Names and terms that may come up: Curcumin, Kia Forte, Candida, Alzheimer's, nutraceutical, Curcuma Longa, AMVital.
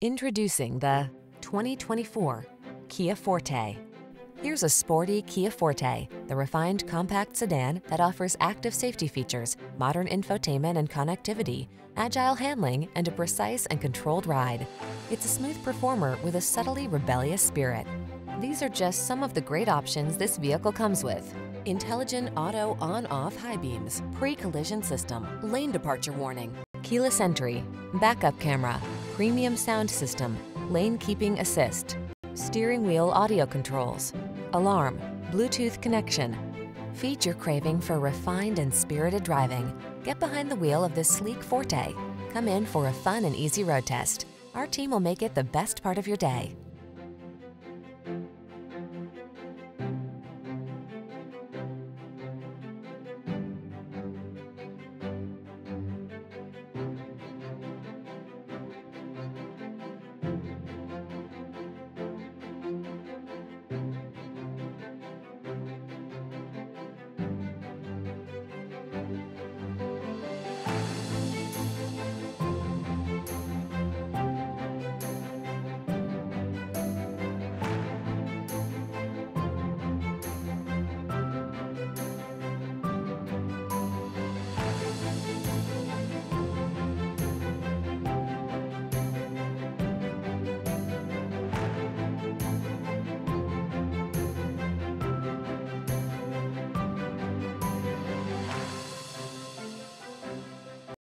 Introducing the 2024 Kia Forte. Here's a sporty Kia Forte, the refined compact sedan that offers active safety features, modern infotainment and connectivity, agile handling, and a precise and controlled ride. It's a smooth performer with a subtly rebellious spirit. These are just some of the great options this vehicle comes with: intelligent auto on-off high beams, pre-collision system, lane departure warning, keyless entry, backup camera, premium sound system, lane keeping assist, steering wheel audio controls, alarm, Bluetooth connection. Feed your craving for refined and spirited driving. Get behind the wheel of this sleek Forte. Come in for a fun and easy road test. Our team will make it the best part of your day.